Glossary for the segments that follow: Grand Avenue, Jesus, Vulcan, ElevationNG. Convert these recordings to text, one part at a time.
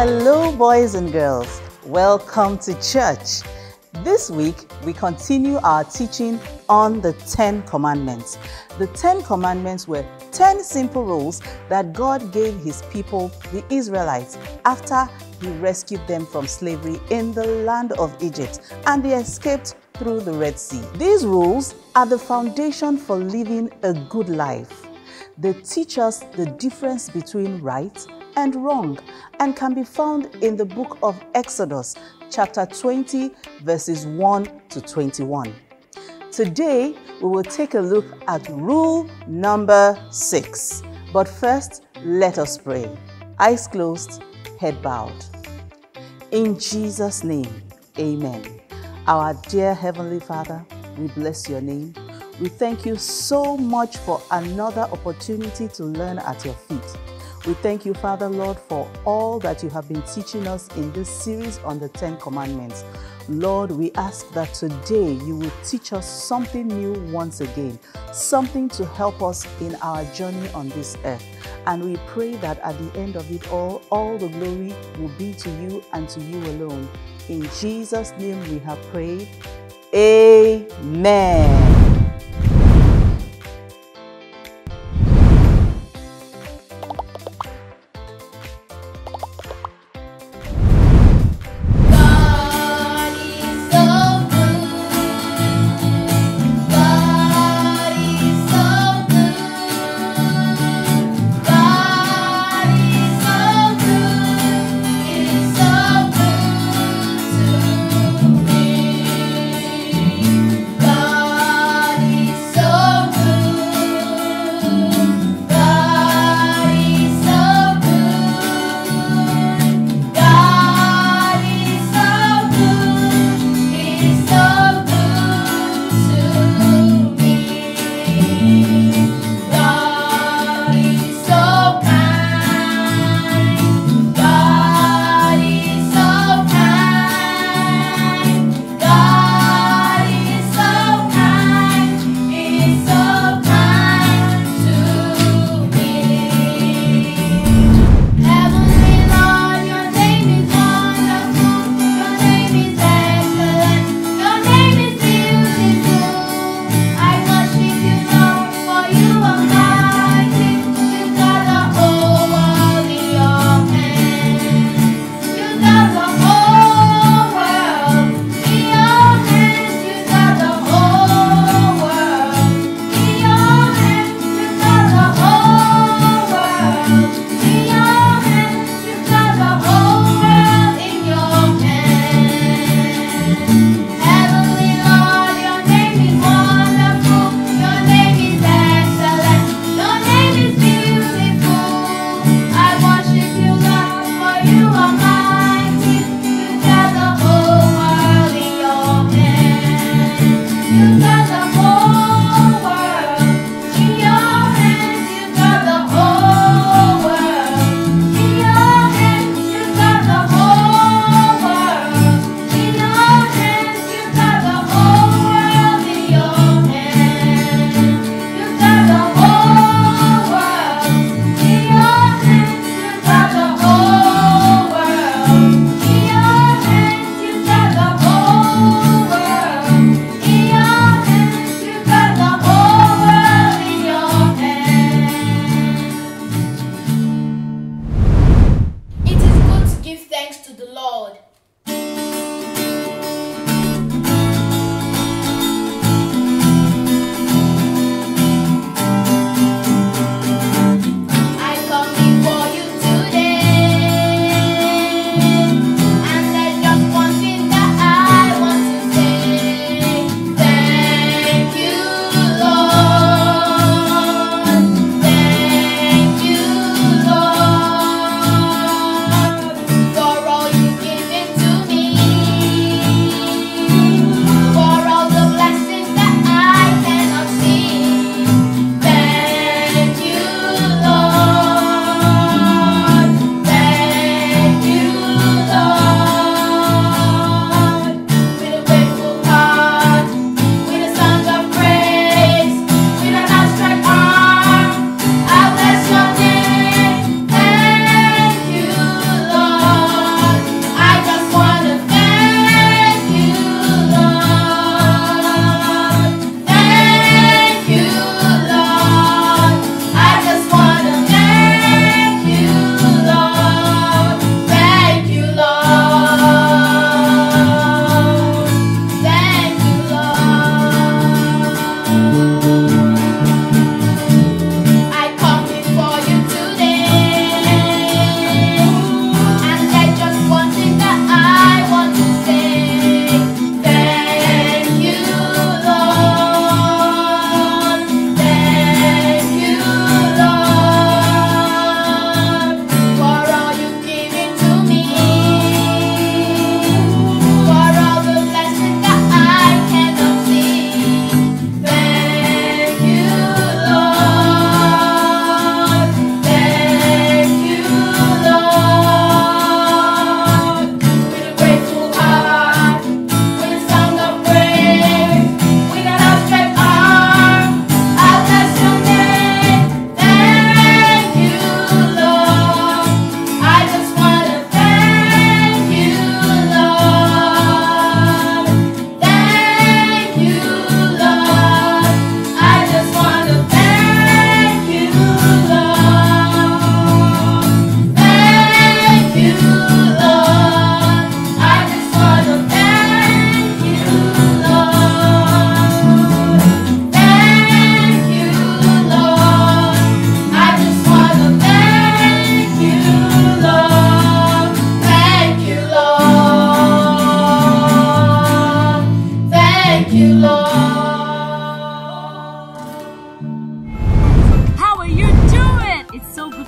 Hello boys and girls, welcome to church. This week we continue our teaching on the 10 commandments. The 10 commandments were 10 simple rules that God gave his people, the Israelites, after he rescued them from slavery in the land of Egypt and they escaped through the Red Sea. These rules are the foundation for living a good life. They teach us the difference between right and wrong and can be found in the book of Exodus, chapter 20, verses 1 to 21. Today, we will take a look at rule number 6. But first, let us pray. Eyes closed, head bowed. In Jesus' name, amen. Our dear Heavenly Father, we bless your name. We thank you so much for another opportunity to learn at your feet. We thank you, Father, Lord, for all that you have been teaching us in this series on the 10 commandments. Lord, we ask that today you will teach us something new once again, something to help us in our journey on this earth. And we pray that at the end of it all the glory will be to you and to you alone. In Jesus' name we have prayed. Amen.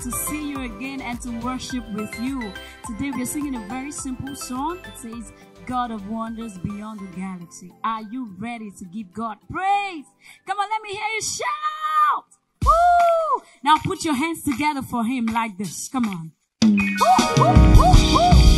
to see you again and to worship with you. Today we are singing a very simple song. It says, God of wonders beyond the galaxy. Are you ready to give God praise? Come on, let me hear you shout. Woo! Now put your hands together for him like this. Come on. Woo, woo, woo, woo.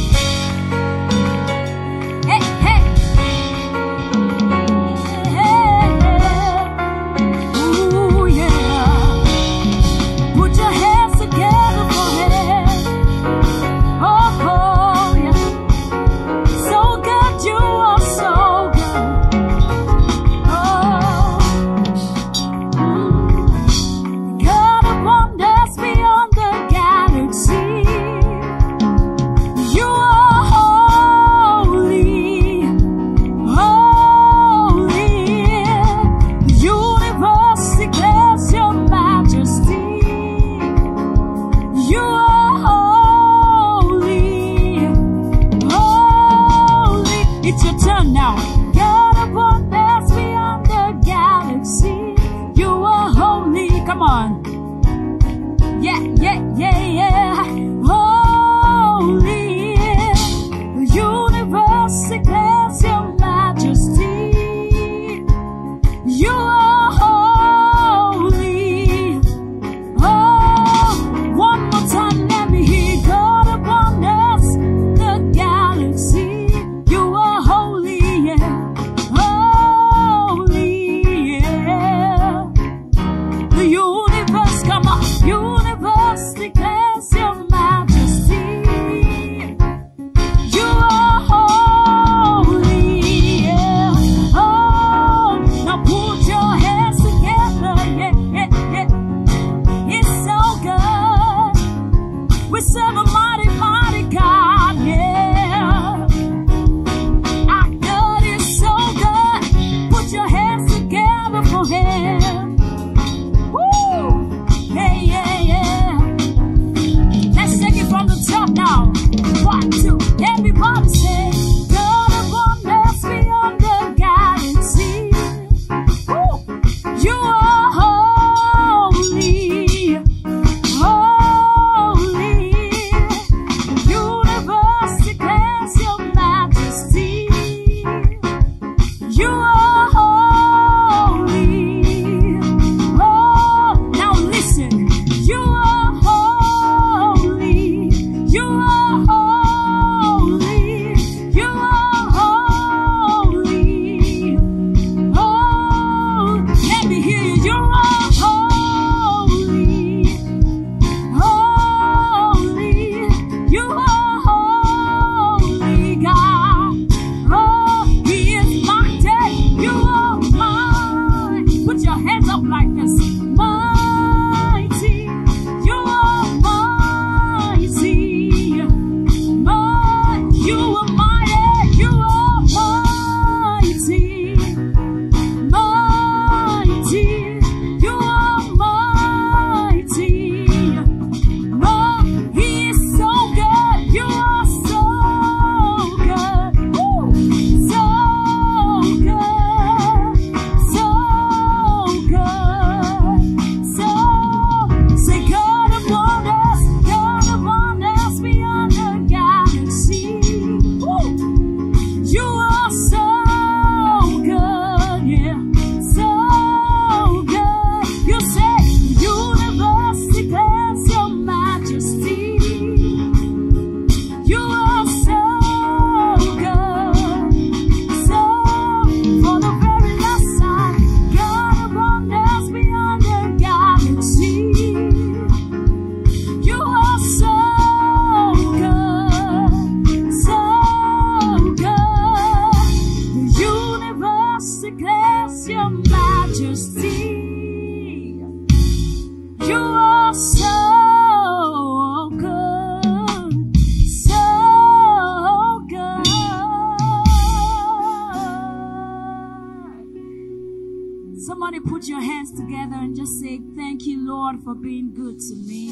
Somebody put your hands together and just say, thank you, Lord, for being good to me.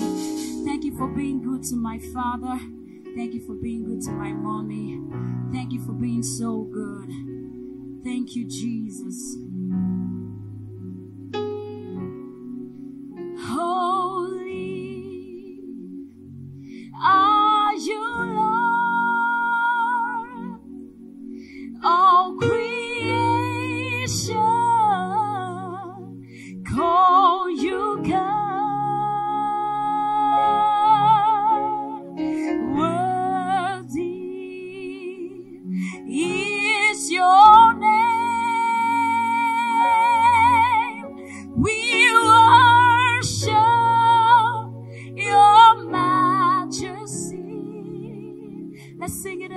Thank you for being good to my father. Thank you for being good to my mommy. Thank you for being so good. Thank you, Jesus. Holy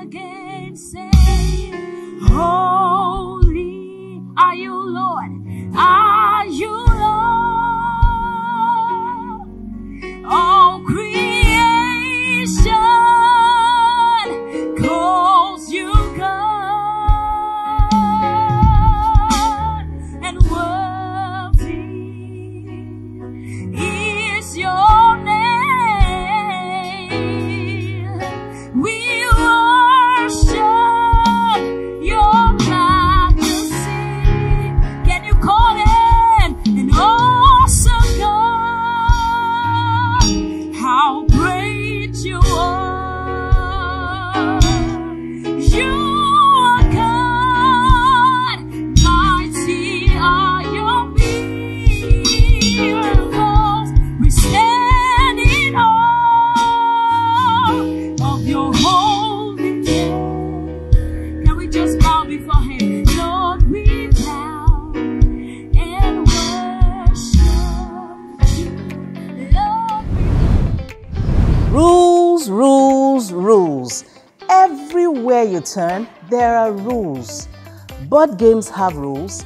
again, say, holy are you, Lord, are you, Lord, all creation calls you God, and worthy is your name. Rules. Everywhere you turn, there are rules. Board games have rules,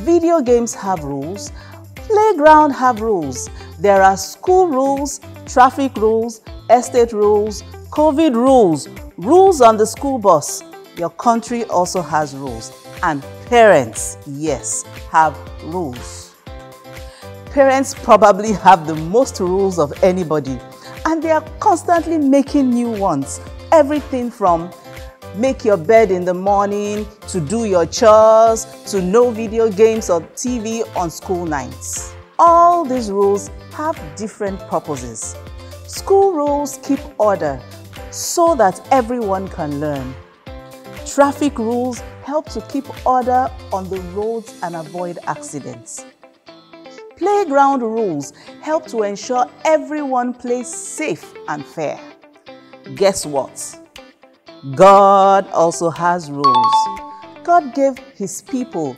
video games have rules, playground have rules. There are school rules, traffic rules, estate rules, COVID rules, rules on the school bus. Your country also has rules. And parents, yes, have rules. Parents probably have the most rules of anybody. And they are constantly making new ones. Everything from make your bed in the morning, to do your chores, to no video games or TV on school nights. All these rules have different purposes. School rules keep order so that everyone can learn. Traffic rules help to keep order on the roads and avoid accidents. Playground rules help to ensure everyone plays safe and fair. Guess what? God also has rules. God gave His people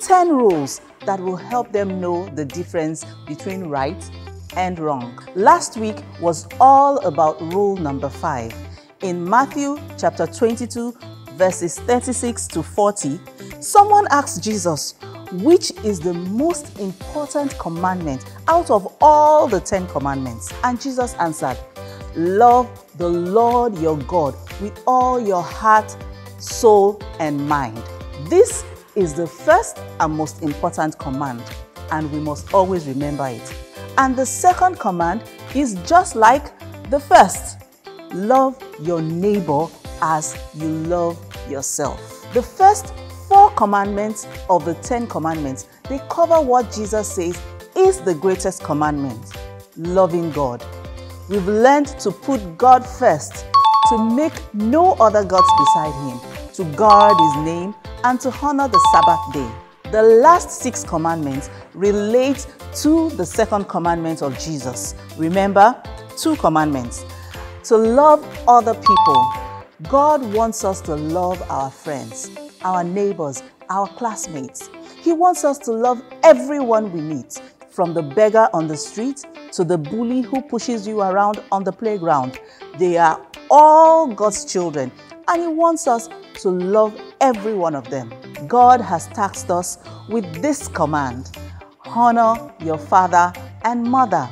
10 rules that will help them know the difference between right and wrong. Last week was all about rule number 5. In Matthew chapter 22, verses 36 to 40, someone asked Jesus, which is the most important commandment out of all the 10 commandments? And Jesus answered, love the Lord your God with all your heart, soul, and mind. This is the first and most important command, and we must always remember it. And the second command is just like the first. Love your neighbor as you love yourself. The first 4 commandments of the 10 commandments, they cover what Jesus says is the greatest commandment, loving God. We've learned to put God first, to make no other gods beside Him, to guard His name, and to honor the Sabbath day. The last 6 commandments relate to the second commandment of Jesus. Remember, 2 commandments. To love other people. God wants us to love our friends, our neighbors, our classmates. He wants us to love everyone we meet, from the beggar on the street to the bully who pushes you around on the playground. They are all God's children, and He wants us to love every one of them. God has tasked us with this command: honor your father and mother.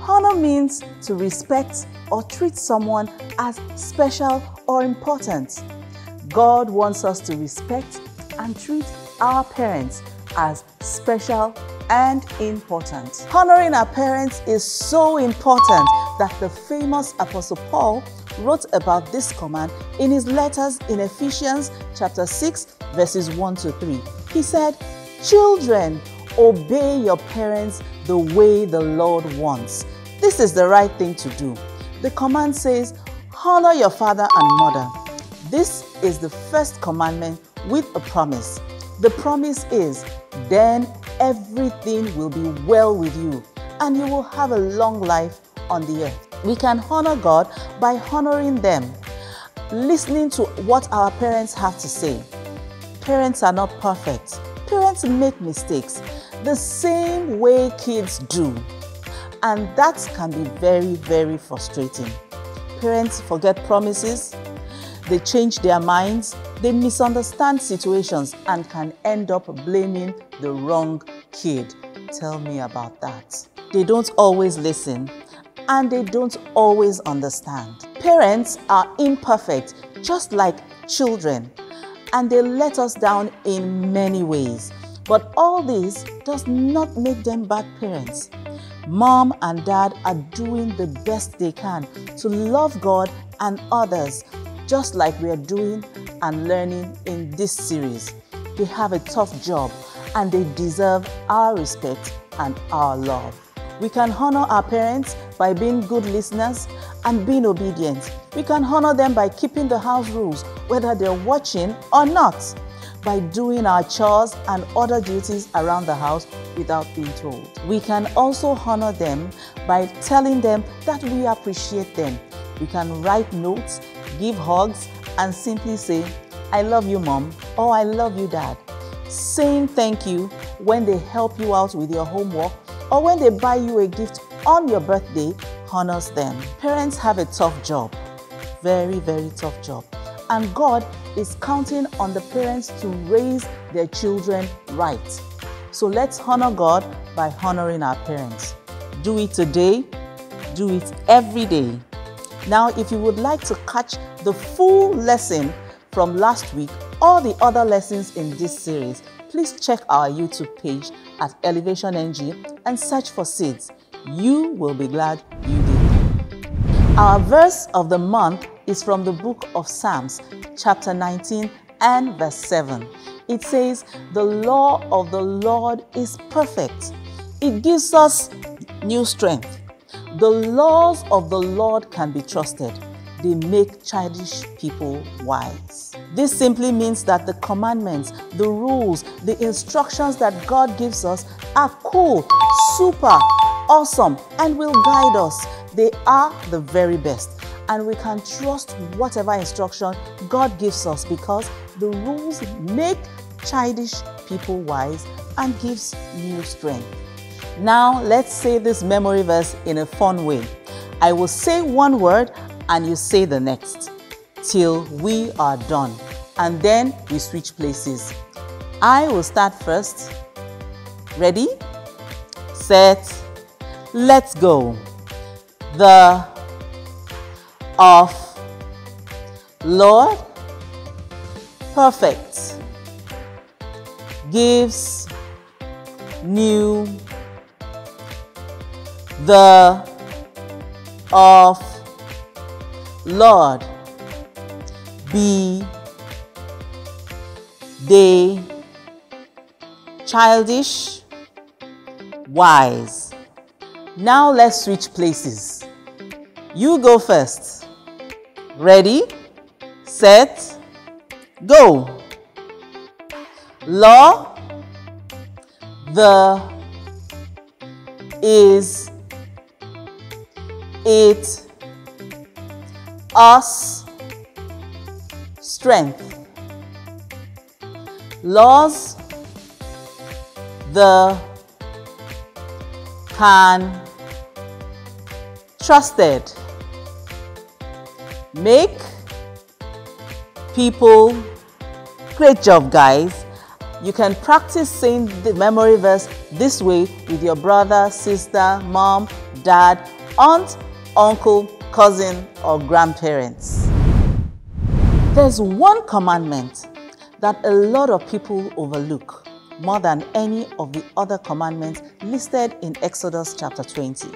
Honor means to respect or treat someone as special or important. God wants us to respect and treat our parents as special and important. Honoring our parents is so important that the famous Apostle Paul wrote about this command in his letters in Ephesians chapter 6, verses 1 to 3. He said, children, obey your parents the way the Lord wants. This is the right thing to do. The command says, honor your father and mother. This is the first commandment with a promise. The promise is, then everything will be well with you and you will have a long life on the earth. We can honor God by honoring them, listening to what our parents have to say. Parents are not perfect. Parents make mistakes the same way kids do. And that can be very, very frustrating. Parents forget promises. They change their minds, they misunderstand situations, and can end up blaming the wrong kid. Tell me about that. They don't always listen, and they don't always understand. Parents are imperfect, just like children, and they let us down in many ways. But all this does not make them bad parents. Mom and dad are doing the best they can to love God and others, just like we are doing and learning in this series. They have a tough job and they deserve our respect and our love. We can honor our parents by being good listeners and being obedient. We can honor them by keeping the house rules, whether they're watching or not, by doing our chores and other duties around the house without being told. We can also honor them by telling them that we appreciate them. We can write notes, give hugs, and simply say, "I love you, Mom," or "I love you, Dad." Saying thank you when they help you out with your homework or when they buy you a gift on your birthday honors them. Parents have a tough job, very, very tough job. And God is counting on the parents to raise their children right. So let's honor God by honoring our parents. Do it today, do it every day. Now, if you would like to catch the full lesson from last week or the other lessons in this series, please check our YouTube page at ElevationNG and search for Seeds. You will be glad you did. Our verse of the month is from the book of Psalms, chapter 19 and verse 7. It says, "The law of the Lord is perfect. It gives us new strength. The laws of the Lord can be trusted. They make childish people wise." This simply means that the commandments, the rules, the instructions that God gives us are cool, super, awesome, and will guide us. They are the very best. And we can trust whatever instruction God gives us because the rules make childish people wise and gives new strength. Now, let's say this memory verse in a fun way. I will say one word and you say the next till we are done. And then we switch places. I will start first. Ready? Set. Let's go. The of Lord perfect, gives new. The of Lord be they childish wise. Now let's switch places. You go first. Ready, set, go. Law, the, is, it, us, strength. Laws, the, can, trusted. Make people. Great job, guys. You can practice saying the memory verse this way with your brother, sister, mom, dad, aunt, uncle, cousin, or grandparents. There's one commandment that a lot of people overlook more than any of the other commandments listed in Exodus chapter 20.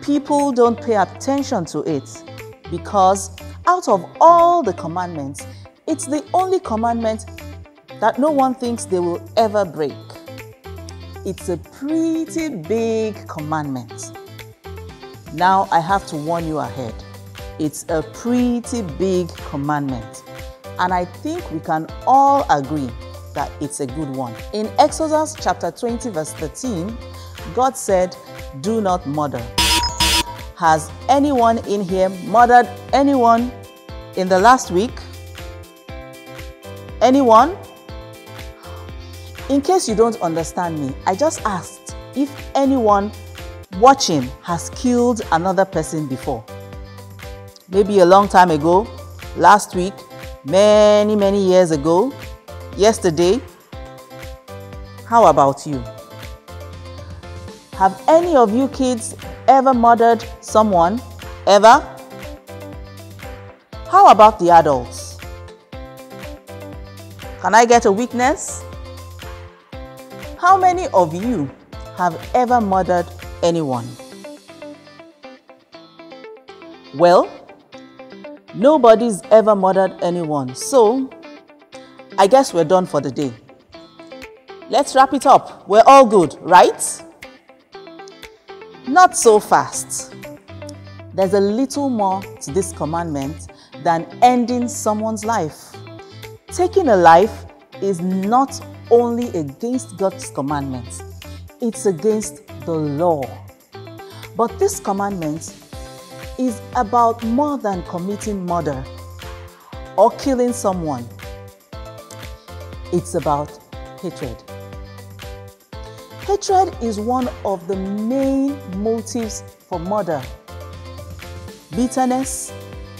People don't pay attention to it, because out of all the commandments, it's the only commandment that no one thinks they will ever break. It's a pretty big commandment. Now I have to warn you ahead. It's a pretty big commandment. And I think we can all agree that it's a good one. In Exodus chapter 20, verse 13, God said, "Do not murder." Has anyone in here murdered anyone in the last week? Anyone? In case you don't understand me, I just asked if anyone watching has killed another person before. Maybe a long time ago, last week, many years ago, yesterday. How about you? Have any of you kids ever murdered someone? Ever? How about the adults? Can I get a witness? How many of you have ever murdered anyone? Well, nobody's ever murdered anyone, so I guess we're done for the day. Let's wrap it up. We're all good, right? Not so fast. There's a little more to this commandment than ending someone's life. Taking a life is not only against God's commandments, it's against the law. But this commandment is about more than committing murder or killing someone. It's about hatred. Hatred is one of the main motives for murder. Bitterness,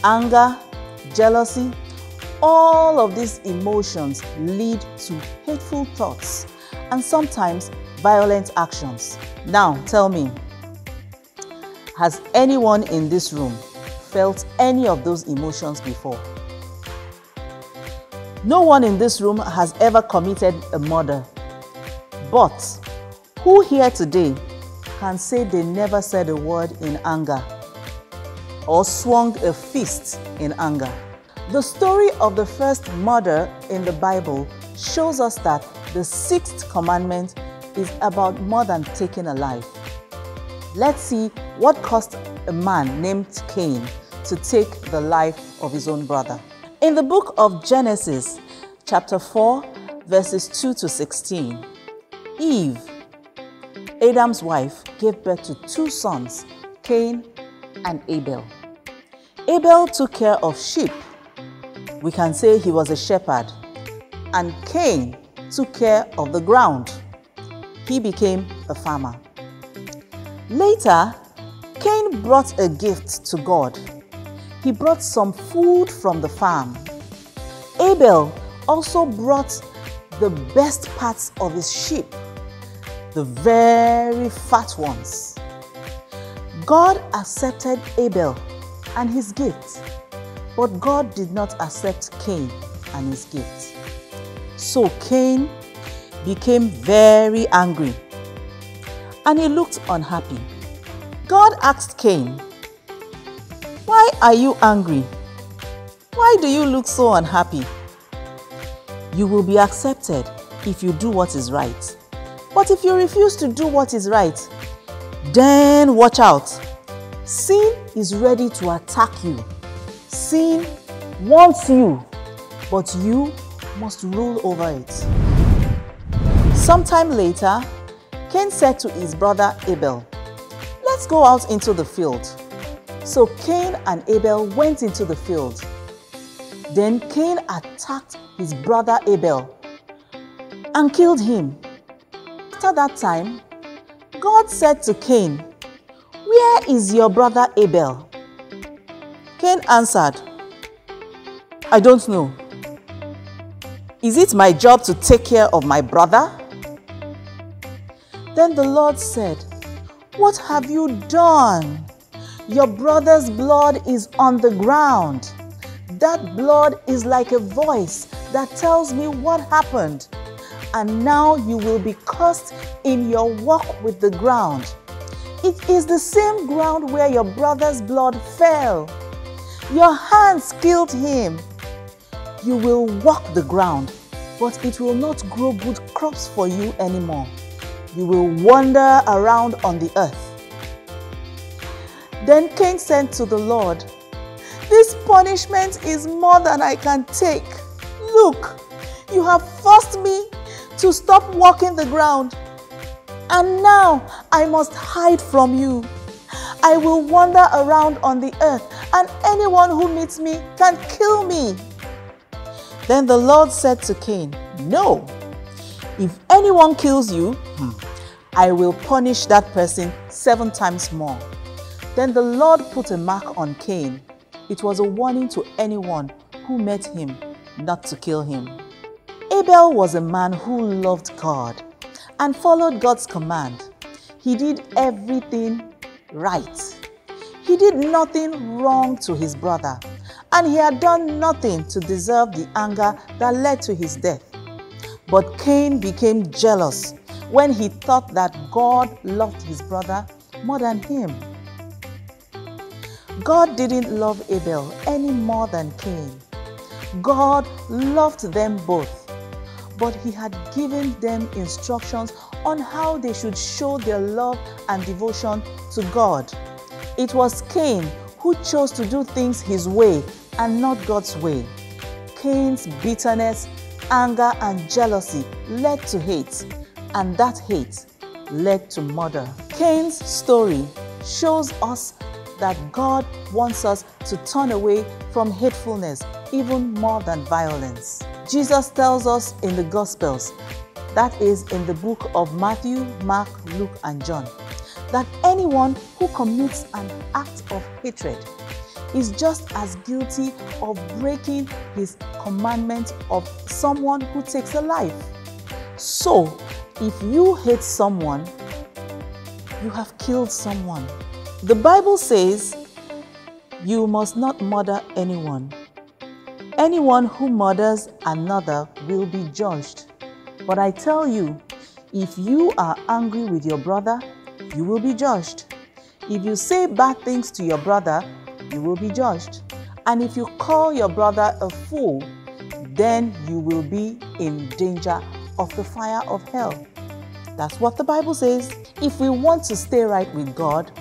anger, jealousy, all of these emotions lead to hateful thoughts and sometimes violent actions. Now tell me, has anyone in this room felt any of those emotions before? No one in this room has ever committed a murder. But who here today can say they never said a word in anger or swung a fist in anger? The story of the first murder in the Bible shows us that the sixth commandment is about more than taking a life. Let's see what caused a man named Cain to take the life of his own brother. In the book of Genesis, chapter 4, verses 2 to 16, Eve, Adam's wife, gave birth to two sons, Cain and Abel. Abel took care of sheep. We can say he was a shepherd. And Cain took care of the ground. He became a farmer. Later, Cain brought a gift to God. He brought some food from the farm. Abel also brought the best parts of his sheep, the very fat ones. God accepted Abel and his gift, but God did not accept Cain and his gift. So Cain became very angry, and he looked unhappy. God asked Cain, "Why are you angry? Why do you look so unhappy? You will be accepted if you do what is right. But if you refuse to do what is right, then watch out. Sin is ready to attack you. Sin wants you, but you must rule over it." Sometime later, Cain said to his brother Abel, "Let's go out into the field." So Cain and Abel went into the field. Then Cain attacked his brother Abel and killed him. After that time, God said to Cain, "Where is your brother Abel?" Cain answered, "I don't know. Is it my job to take care of my brother?" Then the Lord said, "What have you done? Your brother's blood is on the ground. That blood is like a voice that tells me what happened. And now you will be cursed in your walk with the ground. It is the same ground where your brother's blood fell. Your hands killed him. You will walk the ground, but it will not grow good crops for you anymore. You will wander around on the earth." Then Cain said to the Lord, "This punishment is more than I can take. Look, you have forced me to stop walking the ground, and now I must hide from you. I will wander around on the earth, and anyone who meets me can kill me." Then the Lord said to Cain, "No, if anyone kills you, I will punish that person 7 times more." Then the Lord put a mark on Cain. It was a warning to anyone who met him not to kill him. Abel was a man who loved God and followed God's command. He did everything right. He did nothing wrong to his brother, and he had done nothing to deserve the anger that led to his death. But Cain became jealous when he thought that God loved his brother more than him. God didn't love Abel any more than Cain. God loved them both, but he had given them instructions on how they should show their love and devotion to God. It was Cain who chose to do things his way and not God's way. Cain's bitterness, anger, and jealousy led to hate, and that hate led to murder. Cain's story shows us that God wants us to turn away from hatefulness even more than violence. Jesus tells us in the Gospels, that is in the book of Matthew, Mark, Luke, and John, that anyone who commits an act of hatred is just as guilty of breaking his commandment of someone who takes a life. So, if you hate someone, you have killed someone. The Bible says, you must not murder anyone. Anyone who murders another will be judged. But I tell you, if you are angry with your brother, you will be judged. If you say bad things to your brother, you will be judged. And if you call your brother a fool, then you will be in danger of the fire of hell. That's what the Bible says. If we want to stay right with God,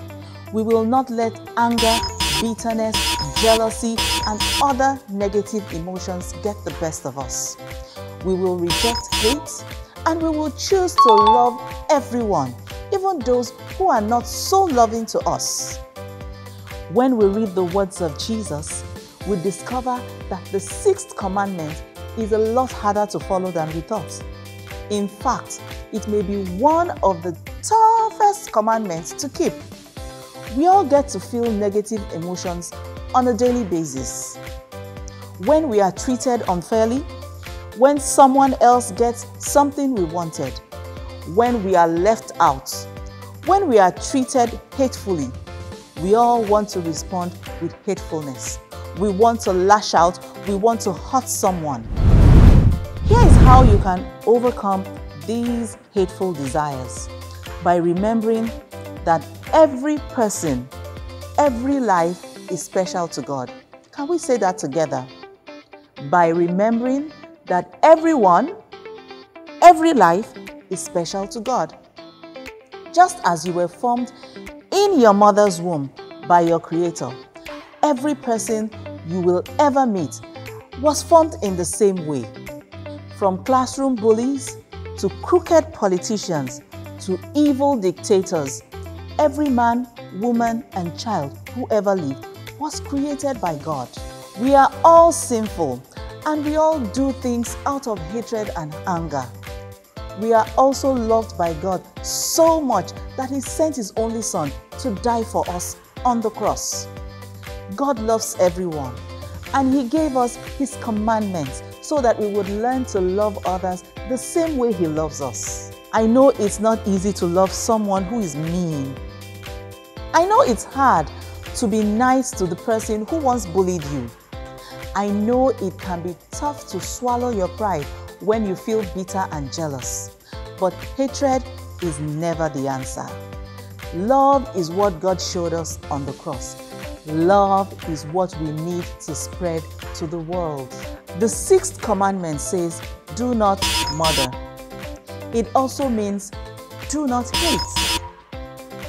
we will not let anger, bitterness, jealousy, and other negative emotions get the best of us. We will reject hate, and we will choose to love everyone, even those who are not so loving to us. When we read the words of Jesus, we discover that the sixth commandment is a lot harder to follow than we thought. In fact, it may be one of the toughest commandments to keep. We all get to feel negative emotions on a daily basis. When we are treated unfairly, when someone else gets something we wanted, when we are left out, when we are treated hatefully, we all want to respond with hatefulness. We want to lash out. We want to hurt someone. Here is how you can overcome these hateful desires by remembering that every person, every life is special to God. Can we say that together? By remembering that everyone, every life is special to God. Just as you were formed in your mother's womb by your Creator, every person you will ever meet was formed in the same way. From classroom bullies to crooked politicians to evil dictators, every man, woman, and child who ever lived was created by God. We are all sinful, and we all do things out of hatred and anger. We are also loved by God so much that He sent His only Son to die for us on the cross. God loves everyone, and He gave us His commandments so that we would learn to love others the same way He loves us. I know it's not easy to love someone who is mean. I know it's hard to be nice to the person who once bullied you. I know it can be tough to swallow your pride when you feel bitter and jealous, but hatred is never the answer. Love is what God showed us on the cross. Love is what we need to spread to the world. The sixth commandment says, do not murder. It also means, do not hate.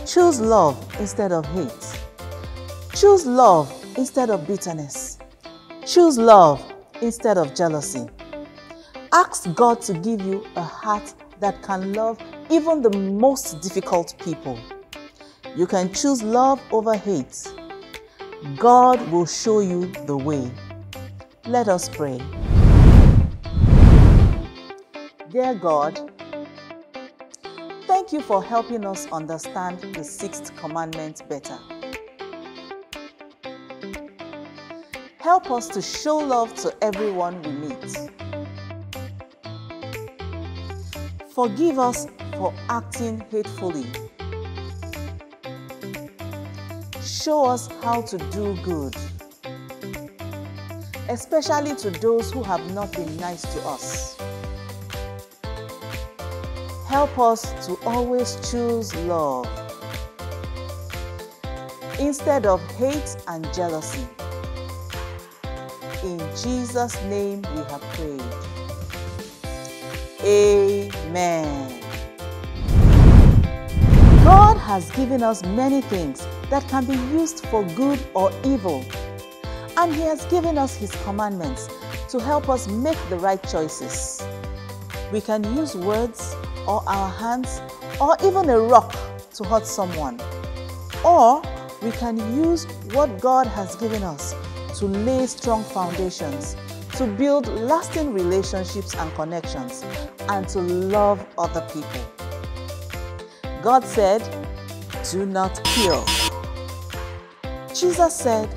Choose love instead of hate. Choose love instead of bitterness. Choose love instead of jealousy. Ask God to give you a heart that can love even the most difficult people. You can choose love over hate. God will show you the way. Let us pray. Dear God, thank you for helping us understand the sixth commandment better. help us to show love to everyone we meet. Forgive us for acting hatefully. Show us how to do good, especially to those who have not been nice to us. Help us to always choose love instead of hate and jealousy. In Jesus' name we have prayed. Amen. God has given us many things that can be used for good or evil, and He has given us His commandments to help us make the right choices. We can use words or our hands or even a rock to hurt someone, or we can use what God has given us to lay strong foundations, to build lasting relationships and connections, and to love other people. God said, "Do not kill." Jesus said,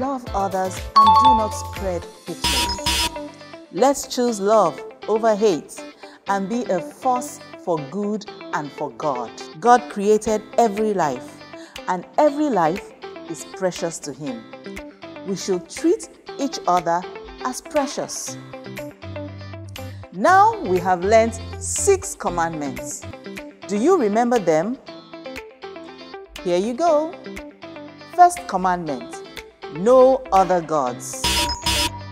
"Love others and do not spread hatred." Let's choose love over hate and be a force for good and for God. God created every life, and every life is precious to Him. We should treat each other as precious. Now we have learned 6 commandments. Do you remember them? Here you go. First commandment, no other gods.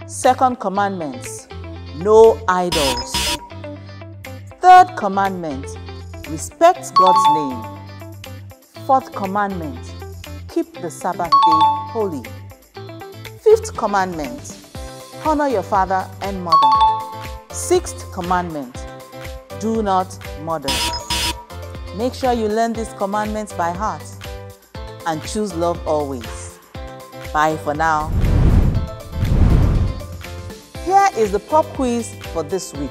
Second commandment, no idols. Third commandment, respect God's name. Fourth commandment, keep the Sabbath day holy. Fifth commandment, honor your father and mother. Sixth commandment, do not murder. Make sure you learn these commandments by heart and choose love always. Bye for now. Here is the pop quiz for this week.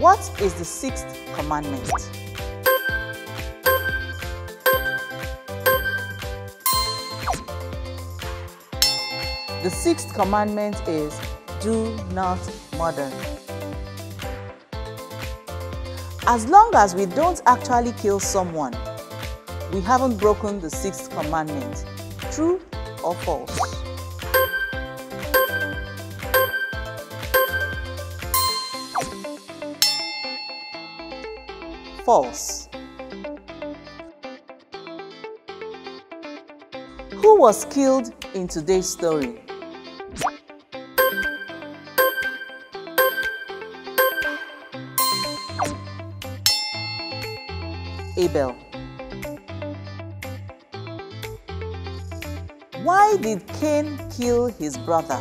What is the 6th commandment? The 6th commandment is do not murder. As long as we don't actually kill someone, we haven't broken the 6th commandment. True or false? False. Who was killed in today's story? Abel. Why did Cain kill his brother?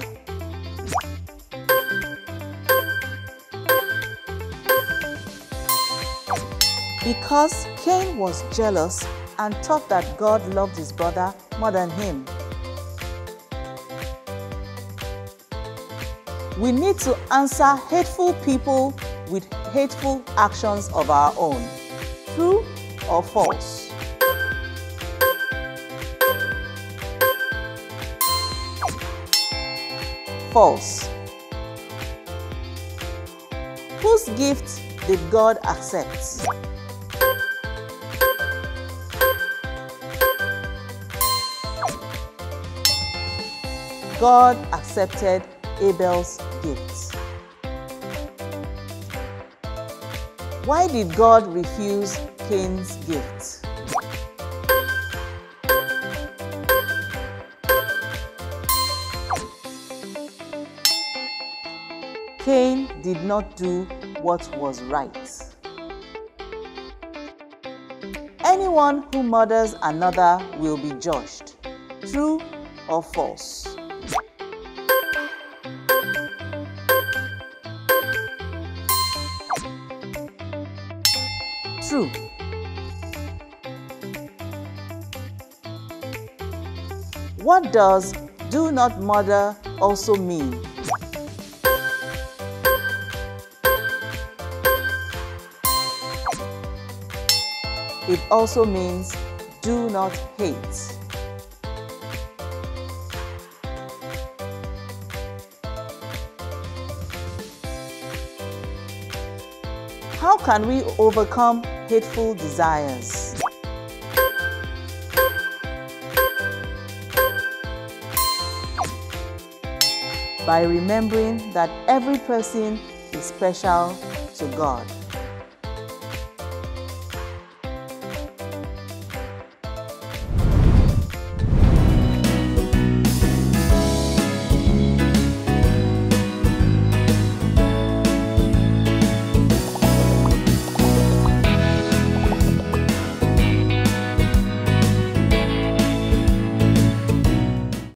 Because Cain was jealous and thought that God loved his brother more than him. We need to answer hateful people with hateful actions of our own. True or false? False. Whose gift did God accept? God accepted Abel's gift. Why did God refuse Cain's gift? Cain did not do what was right. Anyone who murders another will be judged. True or false? True. What does do not murder also mean? It also means Do not hate. How can we overcome hateful desires? By remembering that every person is special to God.